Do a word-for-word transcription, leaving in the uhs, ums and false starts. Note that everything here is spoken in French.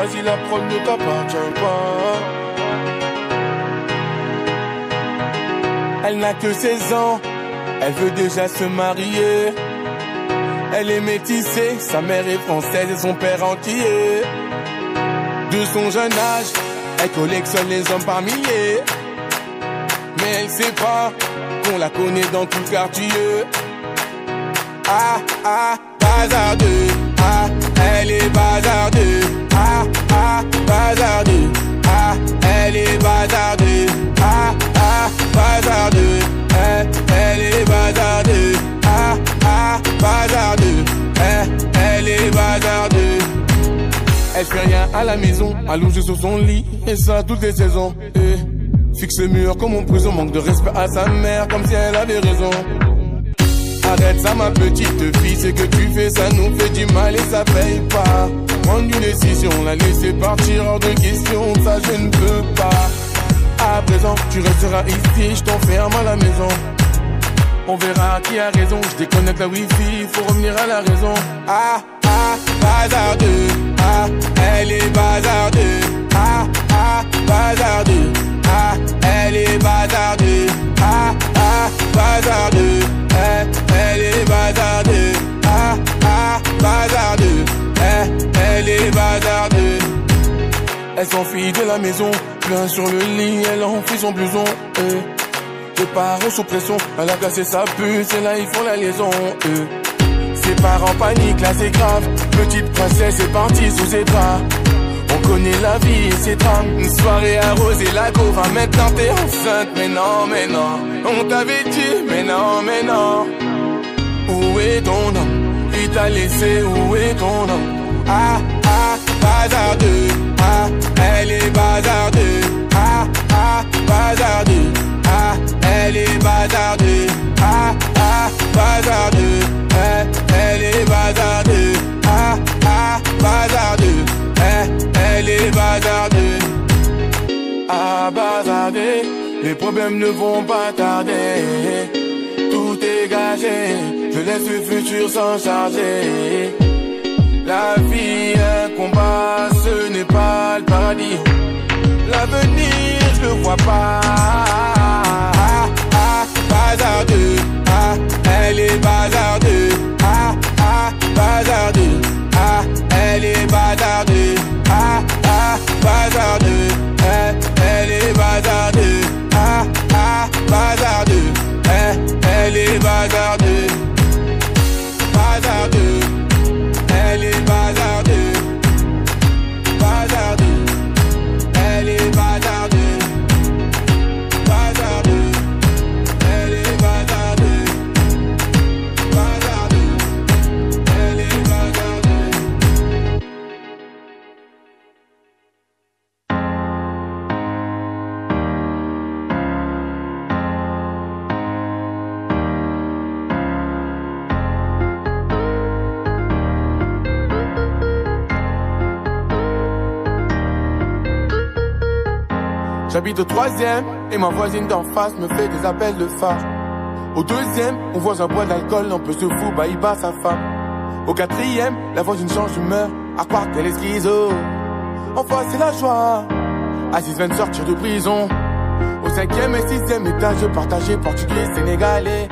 Vas-y, la prod ne t'appartient pas. Elle n'a que seize ans, elle veut déjà se marier. Elle est métissée, sa mère est française et son père antillais. De son jeune âge, elle collectionne les hommes par milliers. Mais elle sait pas qu'on la connaît dans tout le quartier. Ah, ah, bazardee, ah, elle est bazardee. Ah, ah, bazardee, ah, elle est bazardee. Ah, ah, bazardee, eh, elle est bazardee. Ah, ah, bazardee, eh, elle est bazardee. Elle fait rien à la maison, allongée sur son lit, et ça toutes les saisons. Eh. Fixe le mur comme en prison, manque de respect à sa mère, comme si elle avait raison. Arrête ça ma petite fille, c'est que tu fais ça nous fait du mal et ça paye pas. Prendre une décision, la laisser partir hors de question, ça je ne peux pas. À présent, tu resteras ici, je t'enferme à la maison. On verra qui a raison, je déconnecte la wifi, faut revenir à la raison. Ah, ah, bazardee, ah, elle est bazardee. Ah, ah, bazardee, ah, elle est bazardee. Ah, ah, bazardee, eh, elle est bazardee. Ah, ah, bazardee, eh, elle est bazardee. Elle s'enfuit de la maison, plein sur le lit, elle enfuit son blouson. Ses parents sous pression, elle a cassé sa puce, et là ils font la liaison. Ses parents paniquent, là c'est grave, petite princesse est partie sous ses bras. On connaît la vie et ses drames, une soirée arrosée, la gora. Maintenant t'es enceinte, mais non, mais non. On t'avait dit, mais non, mais non. Où est ton homme? Il t'a laissé, où est ton homme? Ah, ah, bazardee, ah, elle est bazardee. Ah, ah, bazardee, ah, elle est bazardee. Ah, ah, bazardee, eh, elle est bazardee. Ah, ah, bazardee, eh, elle est bazardee. Ah, bazardee, les problèmes ne vont pas tarder. Tout est gagé, je laisse le futur s'en charger. La vie, un combat, ce n'est pas le paradis. L'avenir, je le vois pas. Ah, ah, bazardee, ah, elle est bazardee. Ah, ah, bazardee, ah, elle est bazardee. Ah, ah, bazardee, eh, elle est bazardee. Ah, ah, bazardee, eh, elle est bazardee. Bazardee, elle est bazardee. Bazardee, elle est bazardee. Bazardee, elle est bazardee. Bazardee, elle est bazardee. J'habite au troisième et ma voisine d'en face me fait des appels de phare. Au deuxième, on voit un bois d'alcool, on peut se foutre, bah il bat sa femme. Au quatrième, la voisine change d'humeur, à croire qu'elle est schizo. Enfin c'est la joie, Aziz vient de sortir de prison. Au cinquième et sixième étage, partagé portugais, sénégalais.